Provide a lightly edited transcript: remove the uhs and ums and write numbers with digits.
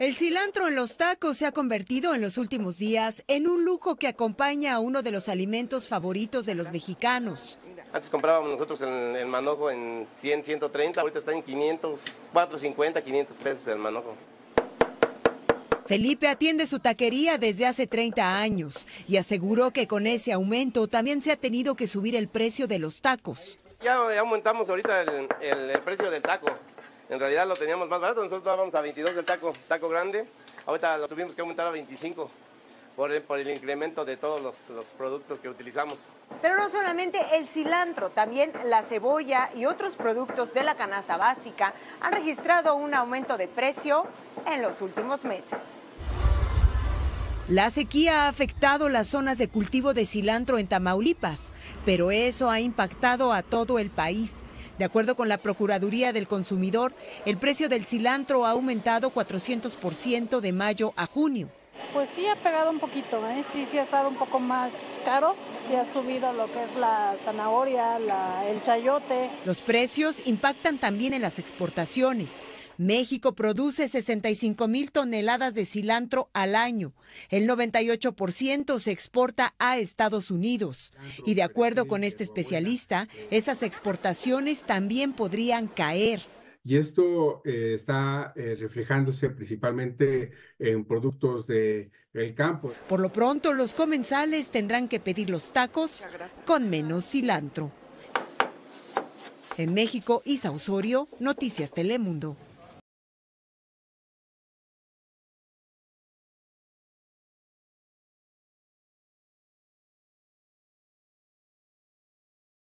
El cilantro en los tacos se ha convertido en los últimos días en un lujo que acompaña a uno de los alimentos favoritos de los mexicanos. Antes comprábamos nosotros el manojo en 100, 130, ahorita está en 500, 450, 500 pesos el manojo. Felipe atiende su taquería desde hace 30 años y aseguró que con ese aumento también se ha tenido que subir el precio de los tacos. Ya aumentamos ahorita el precio del taco. En realidad lo teníamos más barato, nosotros dábamos a 22 el taco grande, ahorita lo tuvimos que aumentar a 25 por el incremento de todos los productos que utilizamos. Pero no solamente el cilantro, también la cebolla y otros productos de la canasta básica han registrado un aumento de precio en los últimos meses. La sequía ha afectado las zonas de cultivo de cilantro en Tamaulipas, pero eso ha impactado a todo el país. De acuerdo con la Procuraduría del Consumidor, el precio del cilantro ha aumentado 400% de mayo a junio. Pues sí ha pegado un poquito, sí ha estado un poco más caro, sí ha subido lo que es la zanahoria, el chayote. Los precios impactan también en las exportaciones. México produce 65,000 toneladas de cilantro al año. El 98% se exporta a Estados Unidos. Y de acuerdo con este especialista, esas exportaciones también podrían caer. Y esto está reflejándose principalmente en productos del campo. Por lo pronto, los comensales tendrán que pedir los tacos con menos cilantro. En México, Isa Osorio, Noticias Telemundo.